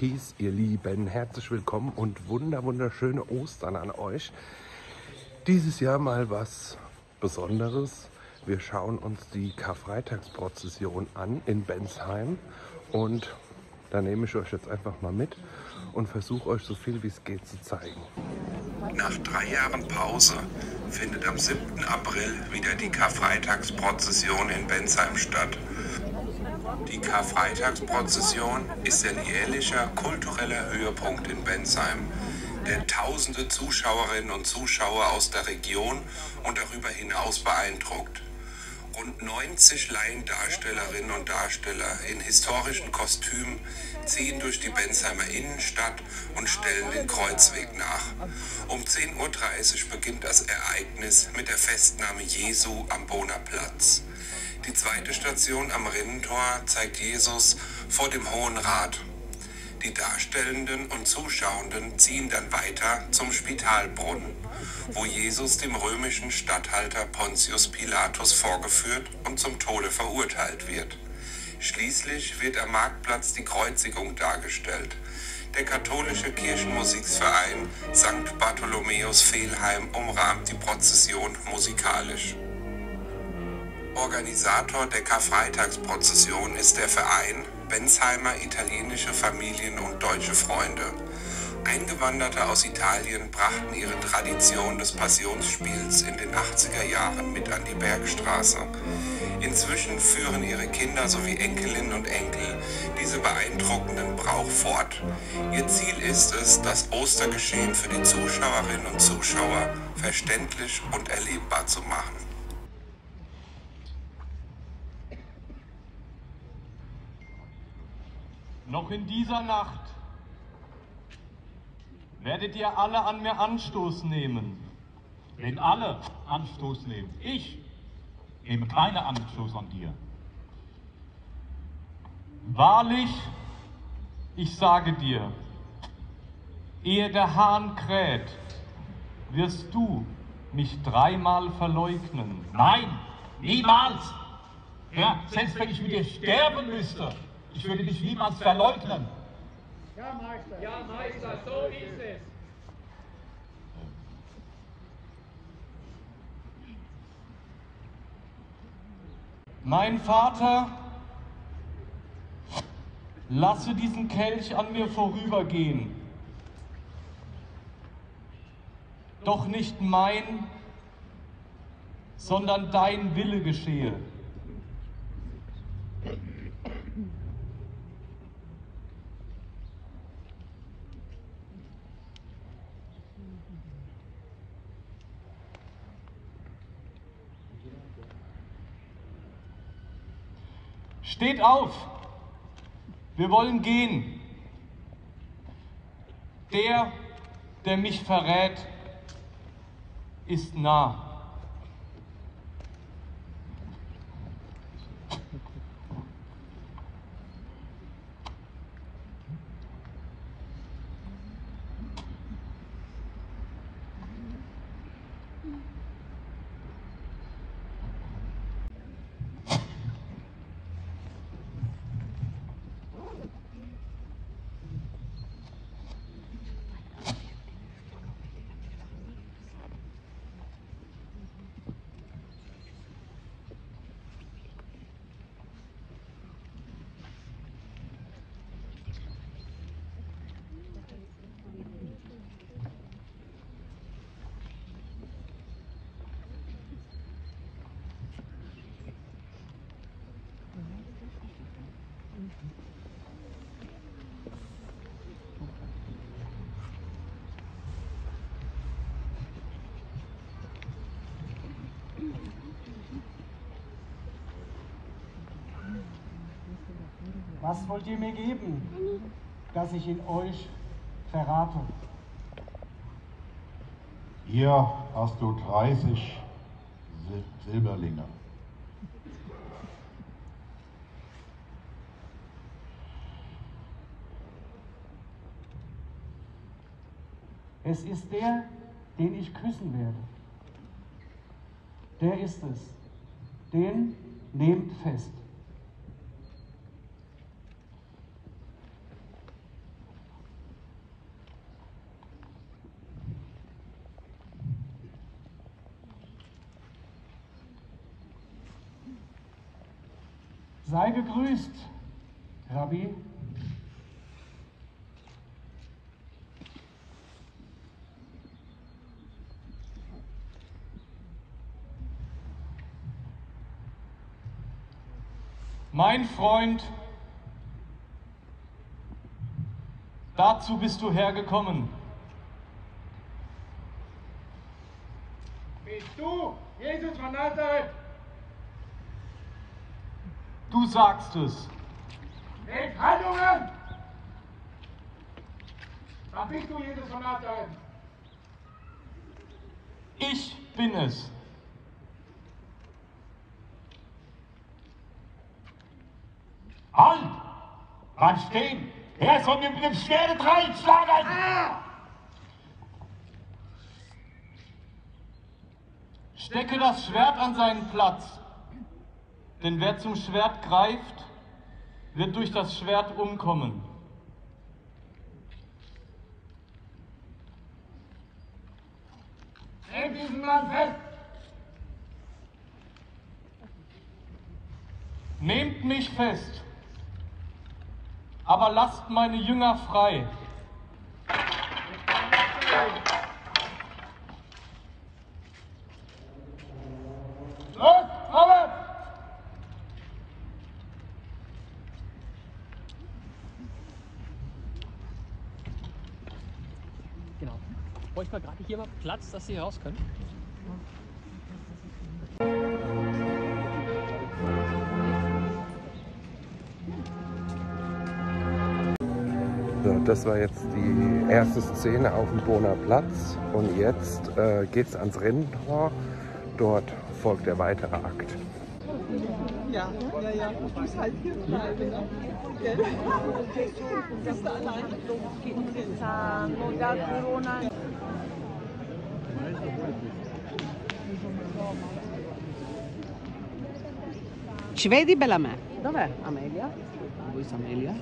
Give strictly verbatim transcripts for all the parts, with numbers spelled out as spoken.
Peace, ihr Lieben. Herzlich willkommen und wunder, wunderschöne Ostern an euch. Dieses Jahr mal was Besonderes. Wir schauen uns die Karfreitagsprozession an in Bensheim. Und da nehme ich euch jetzt einfach mal mit und versuche euch so viel wie es geht zu zeigen. Nach drei Jahren Pause findet am siebten April wieder die Karfreitagsprozession in Bensheim statt. Die Karfreitagsprozession ist ein jährlicher kultureller Höhepunkt in Bensheim, der tausende Zuschauerinnen und Zuschauer aus der Region und darüber hinaus beeindruckt. Rund neunzig Laiendarstellerinnen und Darsteller in historischen Kostümen ziehen durch die Bensheimer Innenstadt und stellen den Kreuzweg nach. Um zehn Uhr dreißig beginnt das Ereignis mit der Festnahme Jesu am Bohnerplatz. Die zweite Station am Rinnentor zeigt Jesus vor dem Hohen Rat. Die Darstellenden und Zuschauenden ziehen dann weiter zum Spitalbrunnen, wo Jesus dem römischen Statthalter Pontius Pilatus vorgeführt und zum Tode verurteilt wird. Schließlich wird am Marktplatz die Kreuzigung dargestellt. Der katholische Kirchenmusikverein Sankt Bartholomäus Fehlheim umrahmt die Prozession musikalisch. Organisator der Karfreitagsprozession ist der Verein Bensheimer italienische Familien und deutsche Freunde. Eingewanderte aus Italien brachten ihre Tradition des Passionsspiels in den achtziger Jahren mit an die Bergstraße. Inzwischen führen ihre Kinder sowie Enkelinnen und Enkel diese beeindruckenden Brauch fort. Ihr Ziel ist es, das Ostergeschehen für die Zuschauerinnen und Zuschauer verständlich und erlebbar zu machen. Noch in dieser Nacht werdet ihr alle an mir Anstoß nehmen. Wenn alle Anstoß nehmen, ich nehme keinen Anstoß an dir. Wahrlich, ich sage dir, ehe der Hahn kräht, wirst du mich dreimal verleugnen. Nein, niemals! Ja, selbst wenn ich mit dir sterben müsste. Ich würde dich niemals verleugnen. Ja, Meister. Ja, Meister, so ist es. Mein Vater, lasse diesen Kelch an mir vorübergehen. Doch nicht mein, sondern dein Wille geschehe. Steht auf, wir wollen gehen. Der, der mich verrät, ist nah. Was wollt ihr mir geben, dass ich in euch verrate? Hier hast du dreißig Sil Silberlinge. Es ist der, den ich küssen werde. Der ist es. Den nehmt fest. Sei gegrüßt, Rabbi. Mein Freund, dazu bist du hergekommen. Bist du Jesus von Nazareth? Du sagst es. Weg, Handlungen! Da bist du Jesus von Nazareth. Ich bin es. Halt! Bleib stehen! Er soll mir mit dem Schwert reinschlagen! Ah! Stecke das Schwert an seinen Platz, denn wer zum Schwert greift, wird durch das Schwert umkommen. Nehmt diesen Mann fest! Nehmt mich fest! Aber lasst meine Jünger frei. Los, Robert! Genau. Bräuchte mal gerade hier mal Platz, dass Sie hier raus können. So, das war jetzt die erste Szene auf dem Bonner Platz und jetzt äh, geht es ans Rinnentor. Dort folgt der weitere Akt. Ja, ja, ja, du bist halt hier bleiben. Bist du alleine? Oder Corona? Ci vedi, bella me? Dov'è Amelia? Dove è Amelia?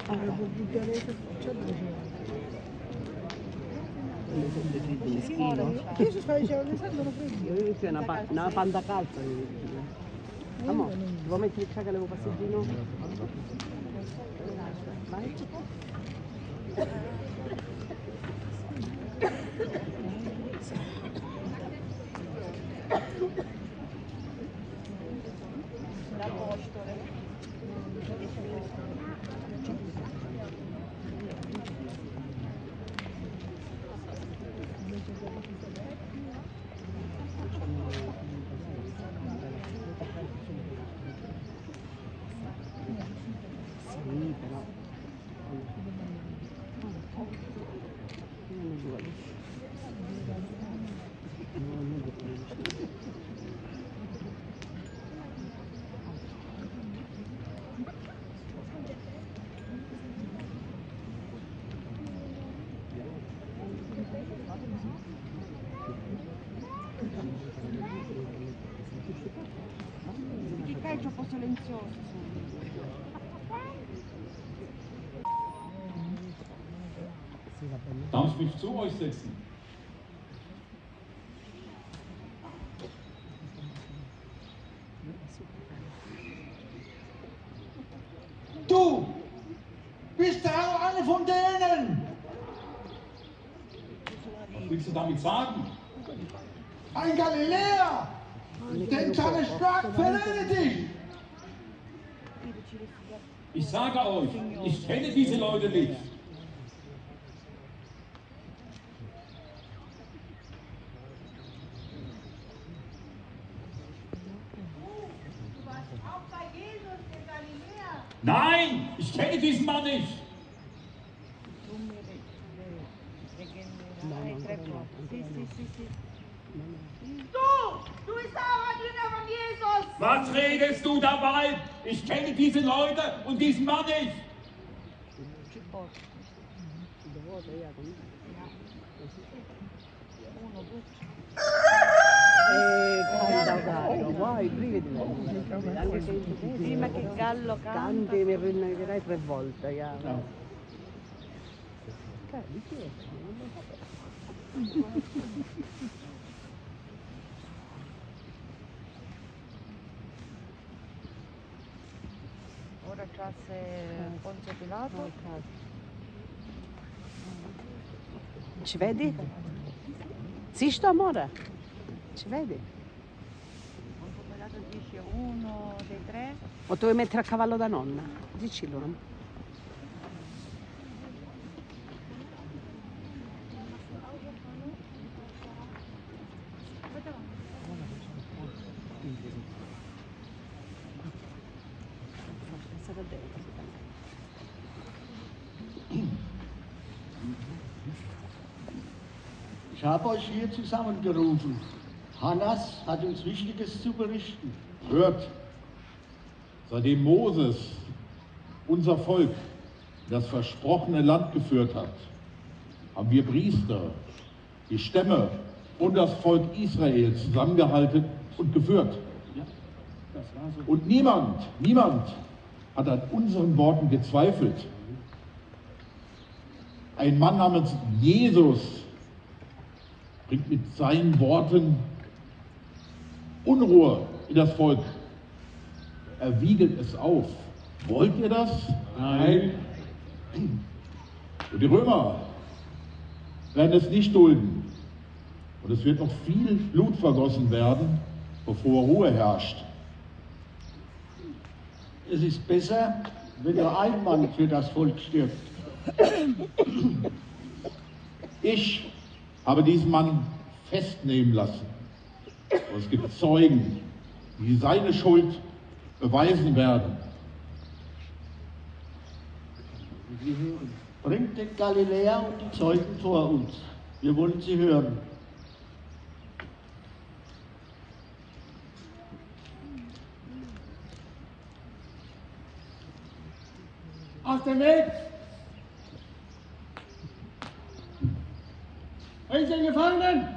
Una panda calza. Amore, devo mettere il che avevo passeggino? Vai. Darf ich mich zu euch setzen? Du bist auch alle von denen! Was willst du damit sagen? Ein Galiläer! Denn seine Strafe verletzt dich! Ich sage euch, ich kenne diese Leute nicht. Nein, ich kenne diesen Mann nicht. Du, du bist auch ein Jünger von Jesus. Was redest du dabei? Ich kenne diese Leute und diesen Mann nicht. Prima che Gallo canta mi rinnerai tre volte. Bergstraße Pontius Pilatus. Schwede? Siehst du amore? Schwede? Pontius Pilatus dice uno dei tre. O dove mettere a cavallo da nonna? Dicillo, no? Ich habe euch hier zusammengerufen. Hannas hat uns Wichtiges zu berichten. Hört, seitdem Moses unser Volk in das versprochene Land geführt hat, haben wir Priester, die Stämme und das Volk Israel zusammengehalten und geführt. Und niemand, niemand hat an unseren Worten gezweifelt. Ein Mann namens Jesus bringt mit seinen Worten Unruhe in das Volk. Er wiegelt es auf. Wollt ihr das? Nein. Und die Römer werden es nicht dulden. Und es wird noch viel Blut vergossen werden, bevor Ruhe herrscht. Es ist besser, wenn der Einmann für das Volk stirbt. Ich habe diesen Mann festnehmen lassen. Und es gibt Zeugen, die seine Schuld beweisen werden. Bringt den Galiläer und die Zeugen vor uns. Wir wollen sie hören. Aus dem Weg! Wer ist denn Gefangenen?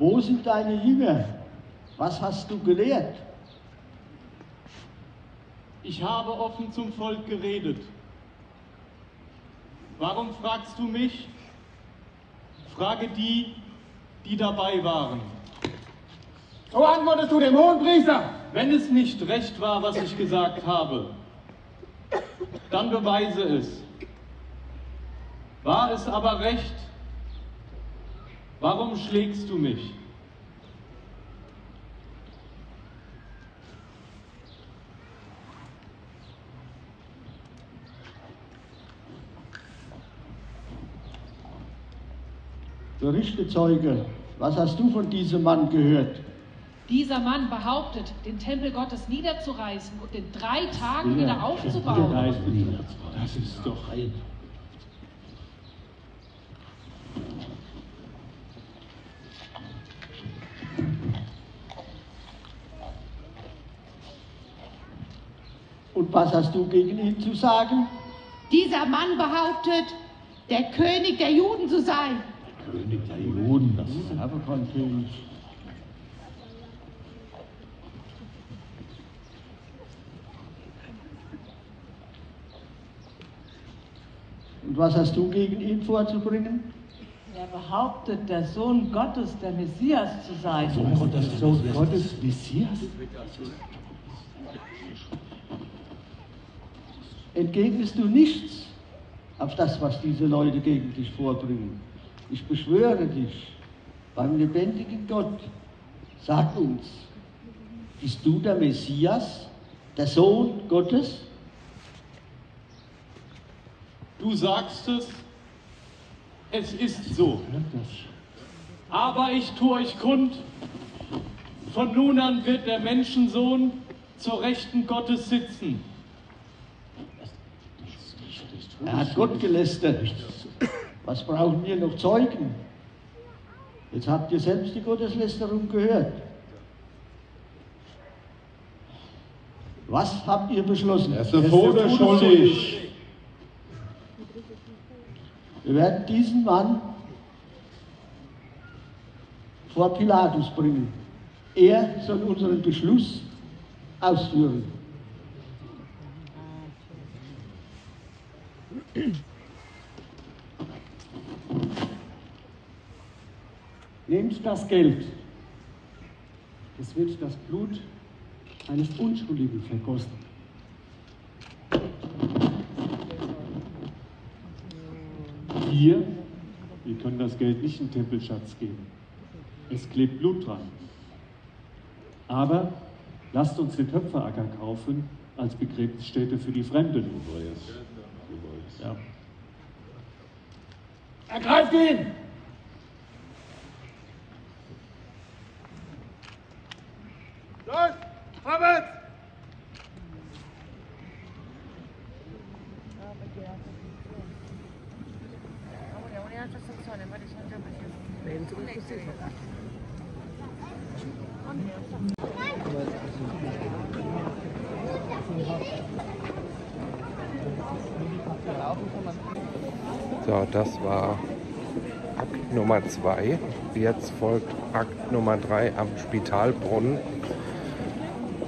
Wo sind deine Jünger? Was hast du gelehrt? Ich habe offen zum Volk geredet. Warum fragst du mich? Frage die, die dabei waren. So antwortest du dem Hohenpriester! Wenn es nicht recht war, was ich gesagt habe, dann beweise es. War es aber recht? Warum schlägst du mich? Berichte, Zeuge, was hast du von diesem Mann gehört? Dieser Mann behauptet, den Tempel Gottes niederzureißen und in drei Tagen ja, wieder aufzubauen. Das ist doch ein... Und was hast du gegen ihn zu sagen? Dieser Mann behauptet, der König der Juden zu sein. Der König der Juden, das ist ein Aberkrankönig. Und was hast du gegen ihn vorzubringen? Er behauptet, der Sohn Gottes, der Messias zu sein. Sohn Gottes, Sohn Gottes, Messias? Entgegnest du nichts auf das, was diese Leute gegen dich vorbringen? Ich beschwöre dich beim lebendigen Gott, sag uns, bist du der Messias, der Sohn Gottes? Du sagst es, es ist so. Aber ich tue euch kund, von nun an wird der Menschensohn zur Rechten Gottes sitzen. Er hat Gott gelästert. Was brauchen wir noch Zeugen? Jetzt habt ihr selbst die Gotteslästerung gehört. Was habt ihr beschlossen? Er ist sofort schuldig. Wir werden diesen Mann vor Pilatus bringen. Er soll unseren Beschluss ausführen. Nehmt das Geld. Es wird das Blut eines Unschuldigen vergossen. Wir, wir können das Geld nicht in den Tempelschatz geben. Es klebt Blut dran. Aber lasst uns den Töpferacker kaufen als Begräbnisstätte für die Fremden. Ja. Ergreift ihn! Los, vorwärts! So, das war Akt Nummer zwei. Jetzt folgt Akt Nummer drei am Spitalbrunnen.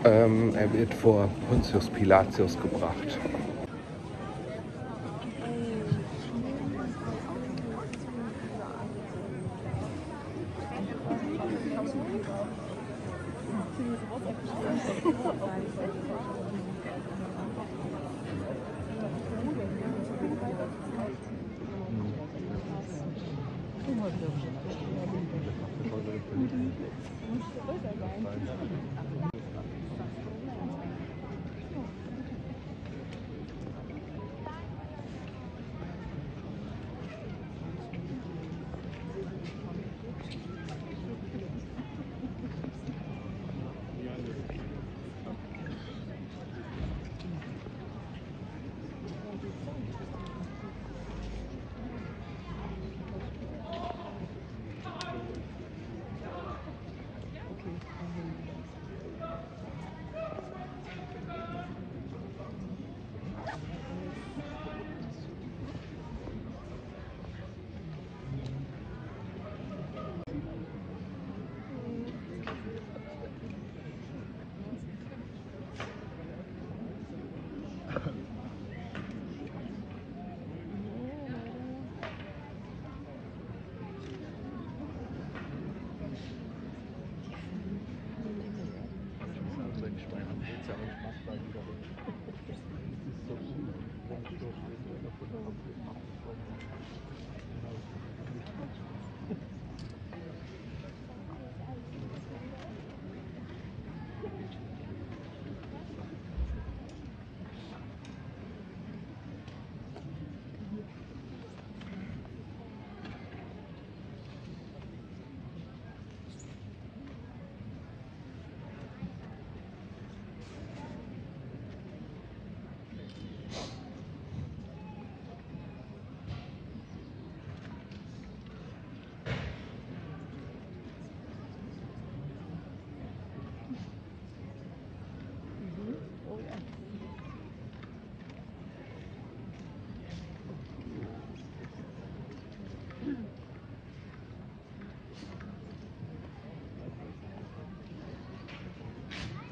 Ähm, er wird vor Pontius Pilatus gebracht.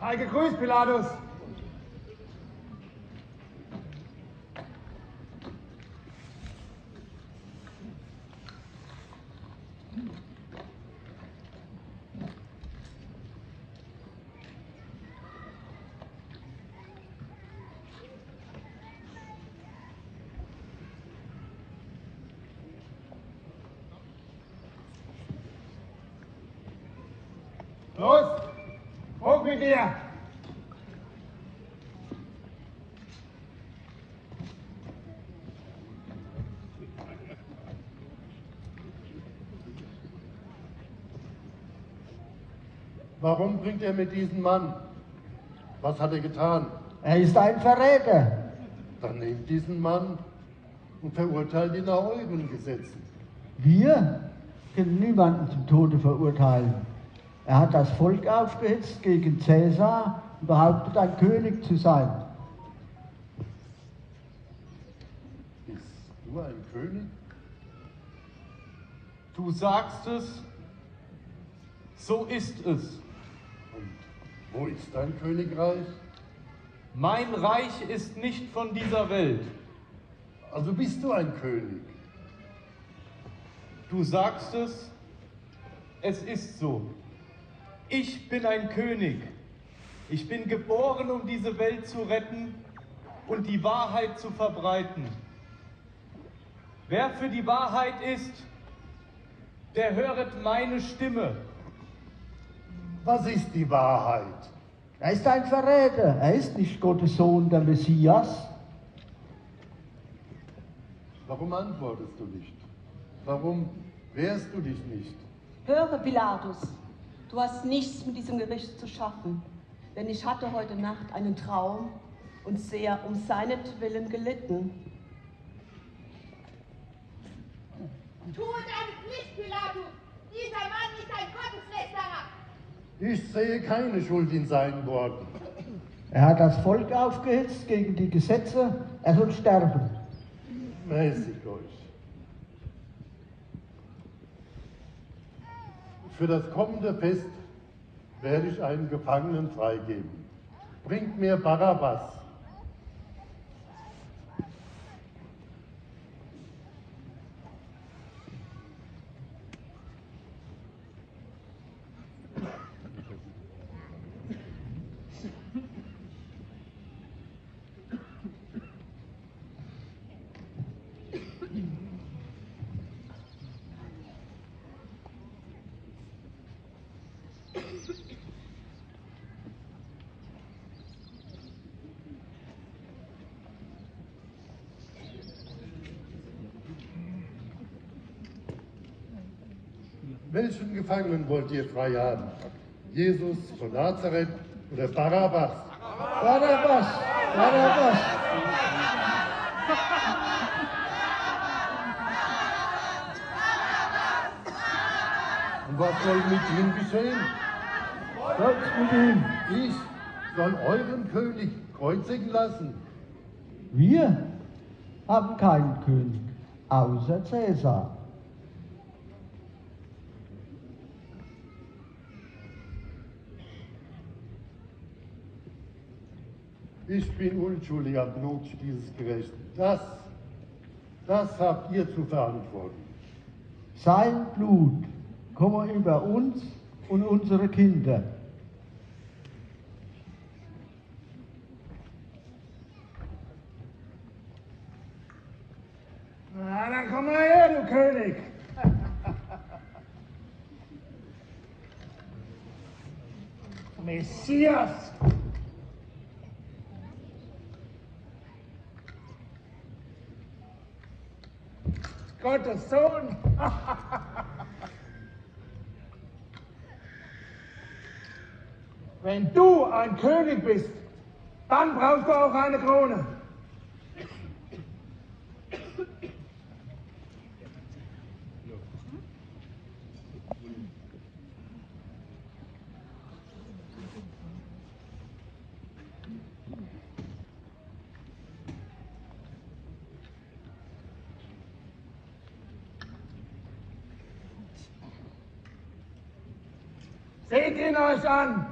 Sei gegrüßt, Pilatus! Los! Hoch mit dir! Warum bringt er mir diesen Mann? Was hat er getan? Er ist ein Verräter. Dann nehmt diesen Mann und verurteilt ihn nach euren Gesetzen. Wir können niemanden zum Tode verurteilen. Er hat das Volk aufgehetzt gegen Cäsar behauptet, ein König zu sein. Ist nur ein König? Du sagst es, so ist es. Und wo ist dein Königreich? Mein Reich ist nicht von dieser Welt. Also bist du ein König. Du sagst es, es ist so. Ich bin ein König. Ich bin geboren, um diese Welt zu retten und die Wahrheit zu verbreiten. Wer für die Wahrheit ist, der höret meine Stimme. Was ist die Wahrheit? Er ist ein Verräter. Er ist nicht Gottes Sohn, der Messias. Warum antwortest du nicht? Warum wehrst du dich nicht? Höre, Pilatus, du hast nichts mit diesem Gericht zu schaffen, denn ich hatte heute Nacht einen Traum und sehr um seinetwillen gelitten. Tu es nicht, Pilatus! Dieser Mann ist ein Gotteslästerer! Ich sehe keine Schuld in seinen Worten. Er hat das Volk aufgehetzt gegen die Gesetze, er soll sterben. Mäßigt euch. Für das kommende Fest werde ich einen Gefangenen freigeben. Bringt mir Barabbas. Welchen Gefangenen wollt ihr frei haben? Jesus von Nazareth oder Barabbas? Barabbas! Barabbas! Und was soll mit ihm geschehen? Gott mit ihm! Ich soll euren König kreuzigen lassen. Wir haben keinen König, außer Cäsar. Ich bin unschuldig am Not dieses Gerechten. Das, das habt ihr zu verantworten. Sein Blut komme über uns und unsere Kinder. Na, dann komm mal her, du König. Messias! Gottes Sohn! Wenn du ein König bist, dann brauchst du auch eine Krone. Seht ihn euch an!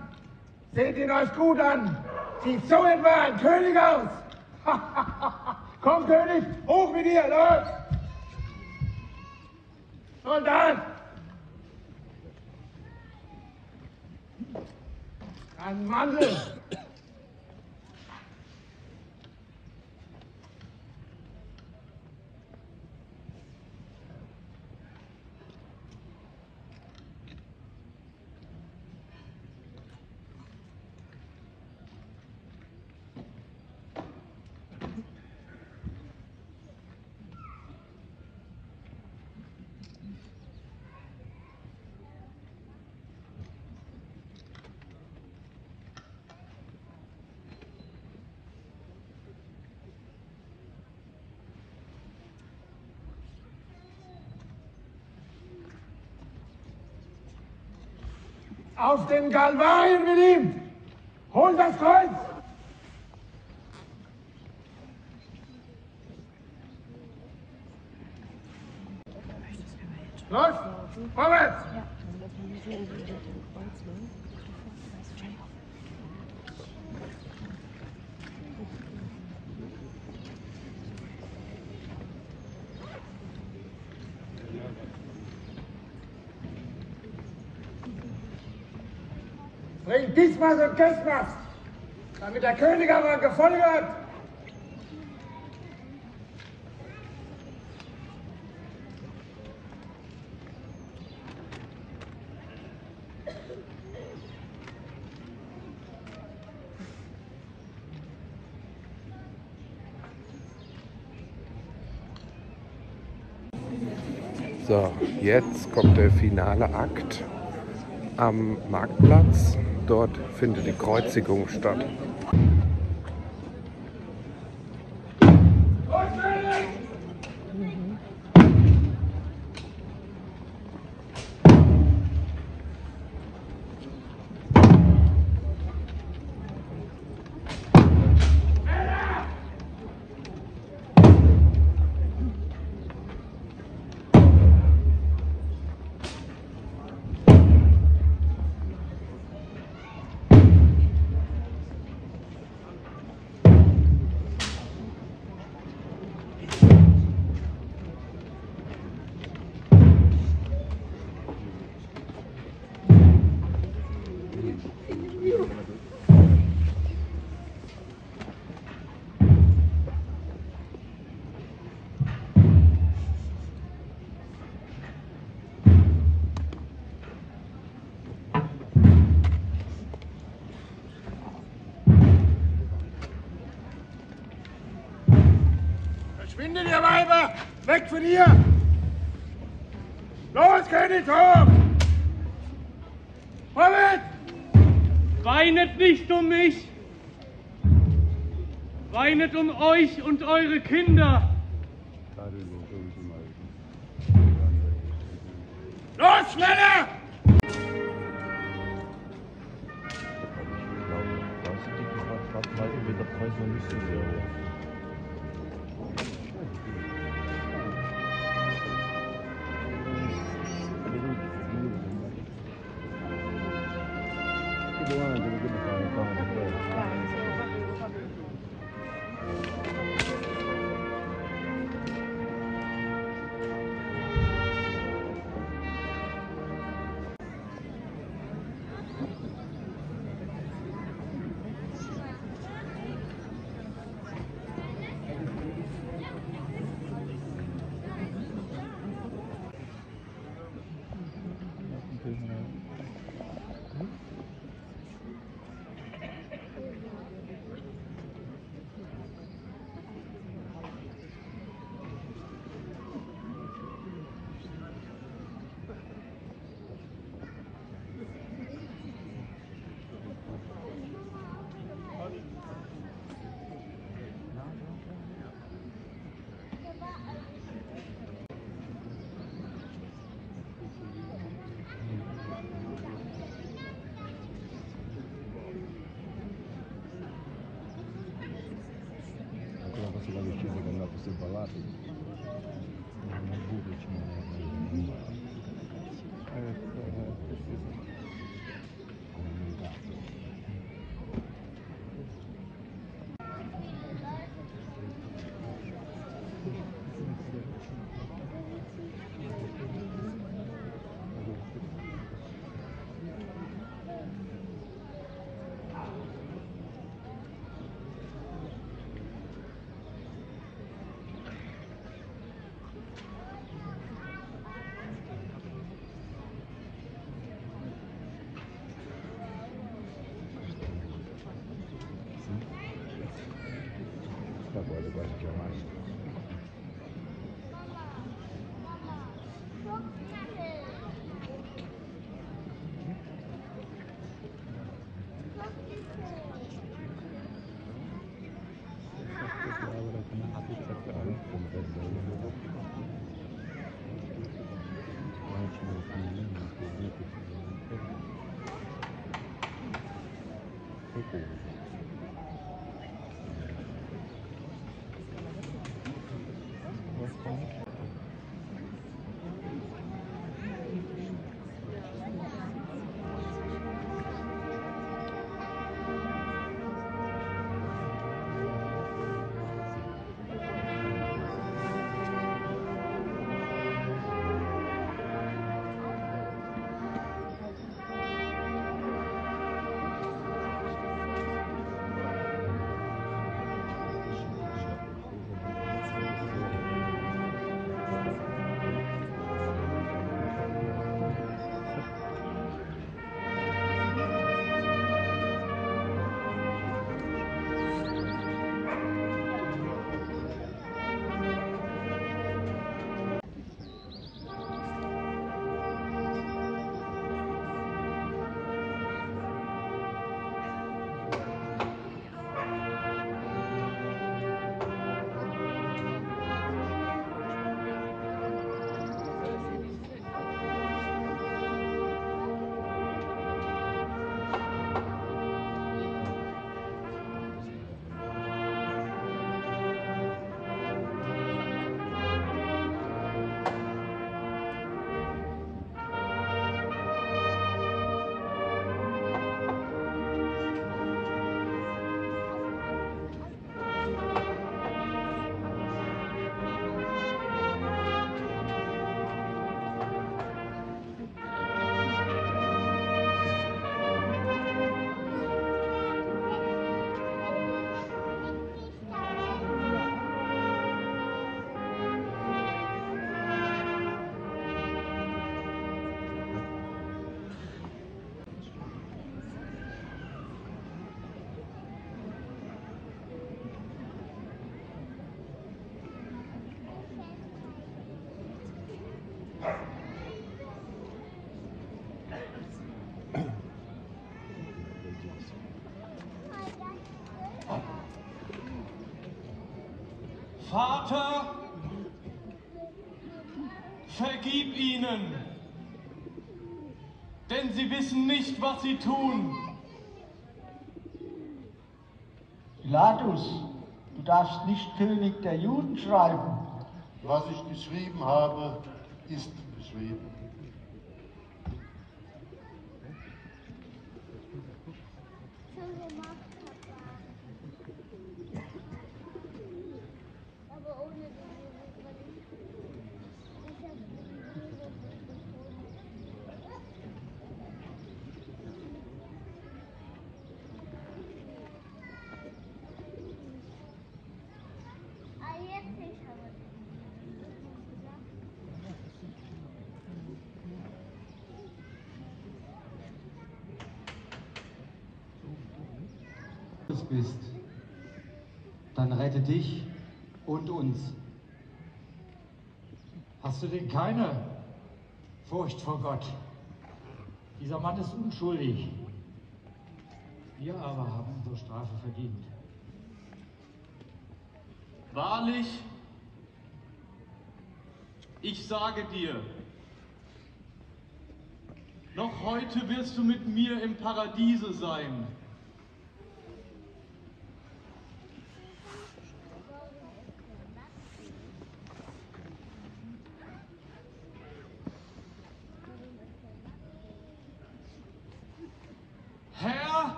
Seht ihn euch gut an! Sieht so etwa ein König aus! Komm, König, hoch mit dir, los! Soldat! Ein Mantel! Auf den Galvarien mit ihm! Hol das Kreuz! Los! Vorwärts! Bring diesmal so Kästnast, damit der König aber ein Gefolge hat. So, jetzt kommt der finale Akt am Marktplatz. Dort findet die Kreuzigung statt. Verschwindet ihr Weiber! Weg von hier! Los, König hoch! Vorwärts! Weinet nicht um mich! Weinet um euch und eure Kinder! Los, schneller! Thank you. Vater, vergib ihnen, denn sie wissen nicht, was sie tun. Pilatus, du darfst nicht König der Juden schreiben. Was ich geschrieben habe, ist geschrieben. Bist, dann rette dich und uns. Hast du denn keine Furcht vor Gott? Dieser Mann ist unschuldig. Wir aber haben unsere Strafe verdient. Wahrlich, ich sage dir, noch heute wirst du mit mir im Paradiese sein.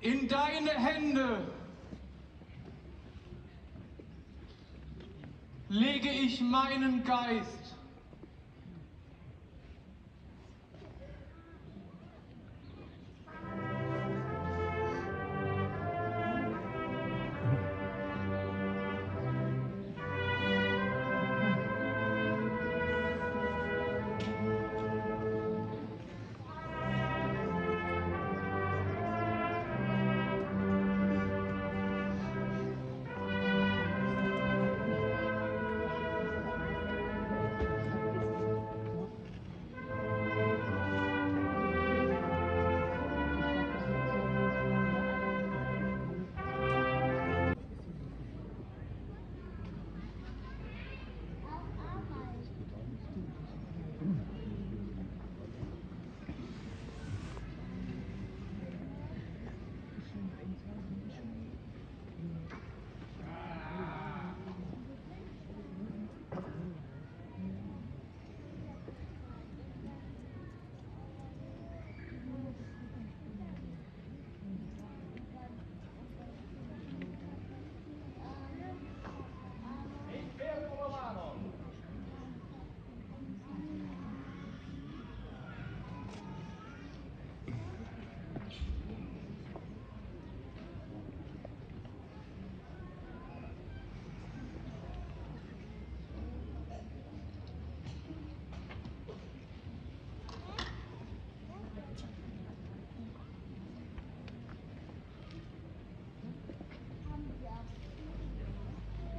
In deine Hände lege ich meinen Geist.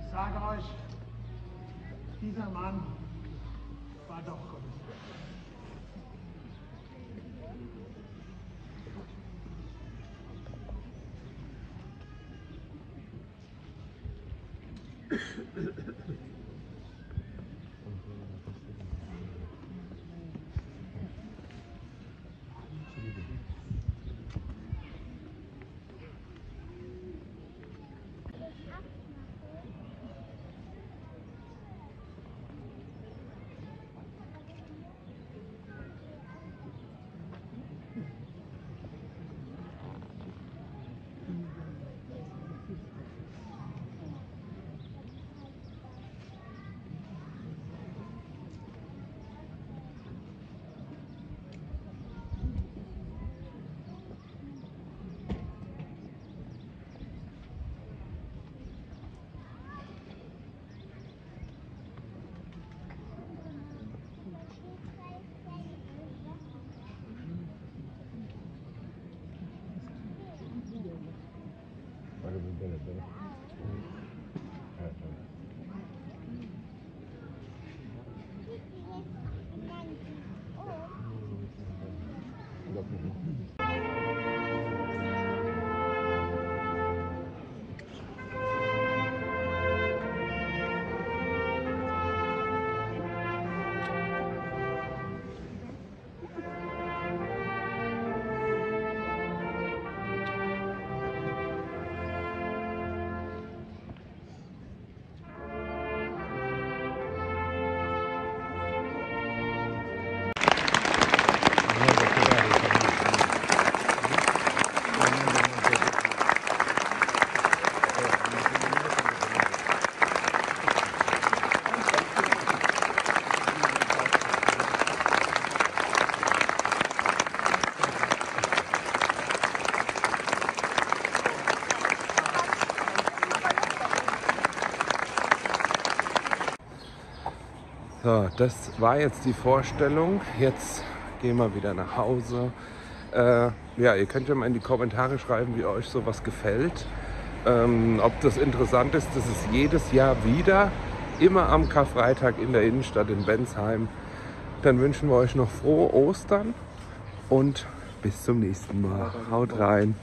Ich sage euch, dieser Mann war doch Gott. So, das war jetzt die Vorstellung. Jetzt gehen wir wieder nach Hause. Äh, ja, ihr könnt ja mal in die Kommentare schreiben, wie euch sowas gefällt. Ähm, ob das interessant ist, dass es jedes Jahr wieder, immer am Karfreitag in der Innenstadt in Bensheim. Dann wünschen wir euch noch frohe Ostern und bis zum nächsten Mal. Haut rein!